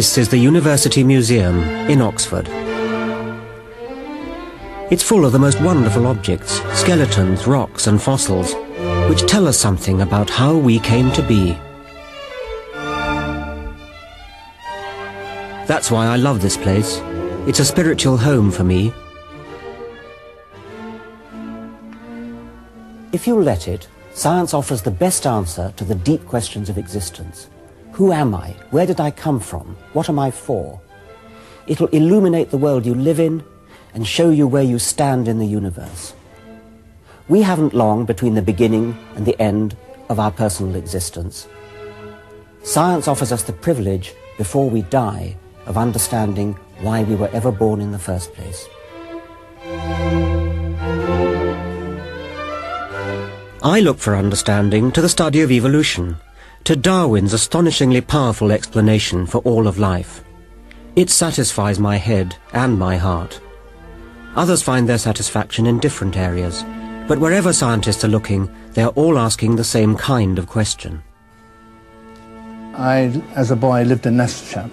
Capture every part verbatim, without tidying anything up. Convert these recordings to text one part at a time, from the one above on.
This is the University Museum in Oxford. It's full of the most wonderful objects, skeletons, rocks and fossils, which tell us something about how we came to be. That's why I love this place. It's a spiritual home for me. If you'll let it, science offers the best answer to the deep questions of existence. Who am I? Where did I come from? What am I for? It'll illuminate the world you live in and show you where you stand in the universe. We haven't long between the beginning and the end of our personal existence. Science offers us the privilege, before we die, of understanding why we were ever born in the first place. I look for understanding to the study of evolution, to Darwin's astonishingly powerful explanation for all of life. It satisfies my head and my heart. Others find their satisfaction in different areas, but wherever scientists are looking, they are all asking the same kind of question. I, as a boy, lived in Leicestershire,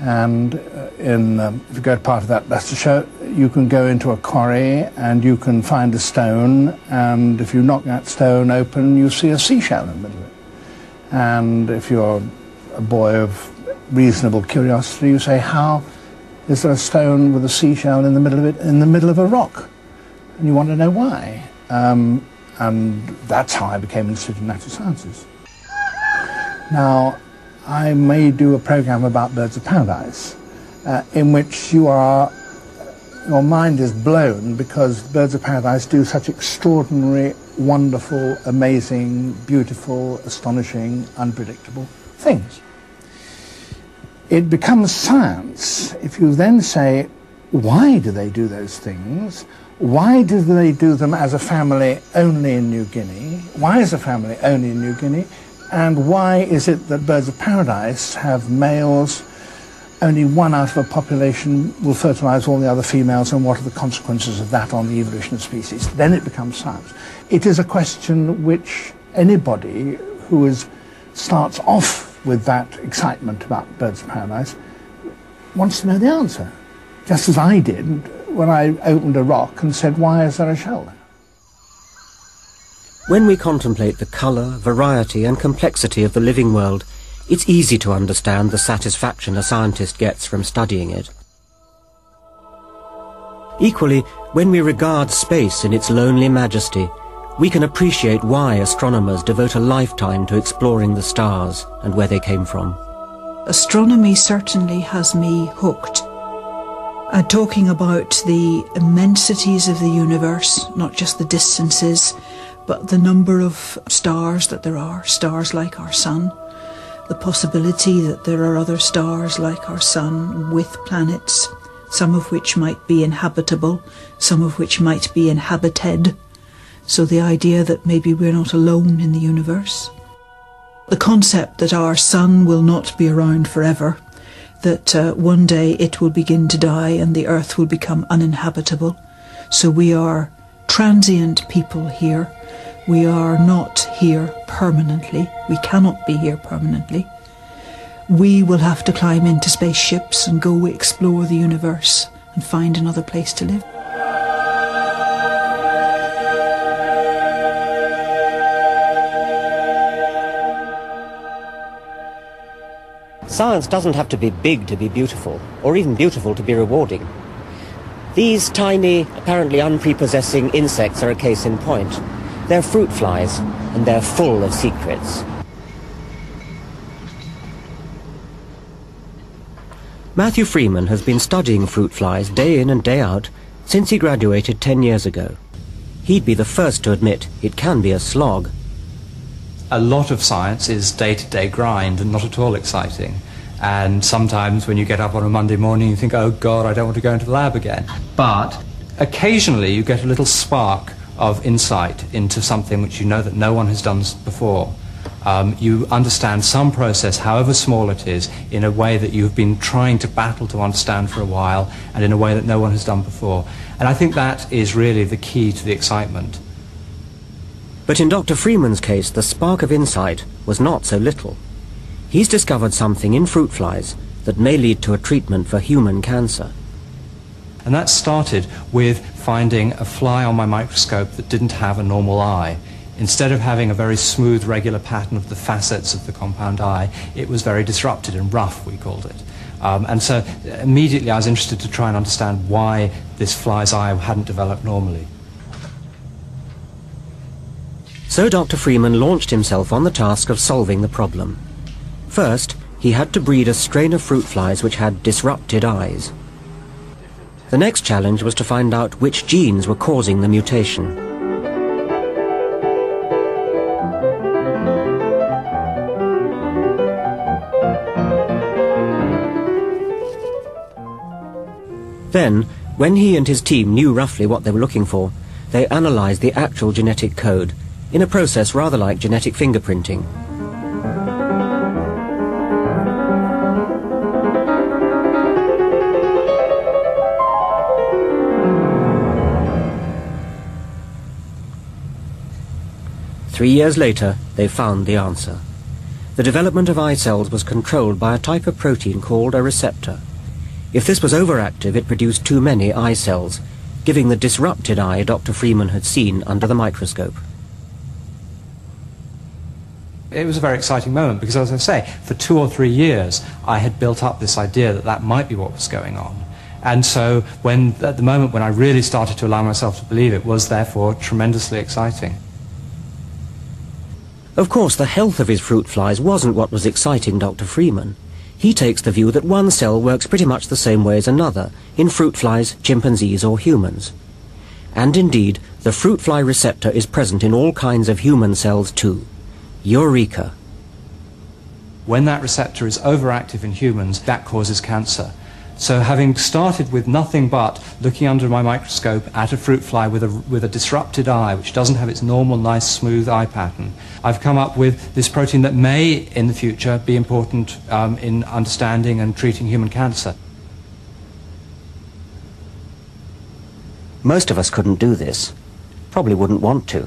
and in, um, if you go to part of that Leicestershire, you can go into a quarry and you can find a stone, and if you knock that stone open, you see a seashell in the middle of it. And if you're a boy of reasonable curiosity, you say, how is there a stone with a seashell in the middle of it, in the middle of a rock? And you want to know why. Um, and that's how I became interested in natural sciences. Now, I may do a program about birds of paradise, uh, in which you are, your mind is blown, because birds of paradise do such extraordinary, wonderful, amazing, beautiful, astonishing, unpredictable things. It becomes science if you then say, why do they do those things? Why do they do them as a family only in New Guinea? Why is a family only in New Guinea? And why is it that birds of paradise have males? Only one out of a population will fertilize all the other females, and what are the consequences of that on the evolution of species? Then it becomes science. It is a question which anybody who is, starts off with that excitement about birds of paradise wants to know the answer, just as I did when I opened a rock and said, why is there a shell there? When we contemplate the colour, variety and complexity of the living world, it's easy to understand the satisfaction a scientist gets from studying it. Equally, when we regard space in its lonely majesty, we can appreciate why astronomers devote a lifetime to exploring the stars and where they came from. Astronomy certainly has me hooked. Uh, talking about the immensities of the universe, not just the distances, but the number of stars that there are, stars like our sun. The possibility that there are other stars like our sun with planets, some of which might be inhabitable, some of which might be inhabited. So the idea that maybe we're not alone in the universe. The concept that our sun will not be around forever, that uh, one day it will begin to die and the earth will become uninhabitable. So we are transient people here. We are not here permanently. We cannot be here permanently. We will have to climb into spaceships and go explore the universe and find another place to live. Science doesn't have to be big to be beautiful, or even beautiful to be rewarding. These tiny, apparently unprepossessing insects are a case in point. They're fruit flies, and they're full of secrets. Matthew Freeman has been studying fruit flies day in and day out since he graduated ten years ago. He'd be the first to admit it can be a slog. A lot of science is day-to-day grind and not at all exciting. And sometimes when you get up on a Monday morning, you think, oh God, I don't want to go into the lab again. But occasionally you get a little spark of insight into something which you know that no one has done before. Um, you understand some process, however small it is, in a way that you've been trying to battle to understand for a while, and in a way that no one has done before. And I think that is really the key to the excitement. But in Doctor Freeman's case, the spark of insight was not so little. He's discovered something in fruit flies that may lead to a treatment for human cancer. And that started with finding a fly on my microscope that didn't have a normal eye. Instead of having a very smooth, regular pattern of the facets of the compound eye, it was very disrupted and rough, we called it. Um, and so immediately I was interested to try and understand why this fly's eye hadn't developed normally. So Doctor Freeman launched himself on the task of solving the problem. First, he had to breed a strain of fruit flies which had disrupted eyes. The next challenge was to find out which genes were causing the mutation. Then, when he and his team knew roughly what they were looking for, they analysed the actual genetic code, in a process rather like genetic fingerprinting. Three years later, they found the answer. The development of eye cells was controlled by a type of protein called a receptor. If this was overactive, it produced too many eye cells, giving the disrupted eye Doctor Freeman had seen under the microscope. It was a very exciting moment because, as I say, for two or three years I had built up this idea that that might be what was going on. And so when, at the moment when I really started to allow myself to believe it, was therefore tremendously exciting. Of course, the health of his fruit flies wasn't what was exciting Doctor Freeman. He takes the view that one cell works pretty much the same way as another in fruit flies, chimpanzees or humans. And indeed, the fruit fly receptor is present in all kinds of human cells too. Eureka! When that receptor is overactive in humans, that causes cancer. So having started with nothing but looking under my microscope at a fruit fly with a, with a disrupted eye, which doesn't have its normal, nice, smooth eye pattern, I've come up with this protein that may, in the future, be important um, in understanding and treating human cancer. Most of us couldn't do this. Probably wouldn't want to.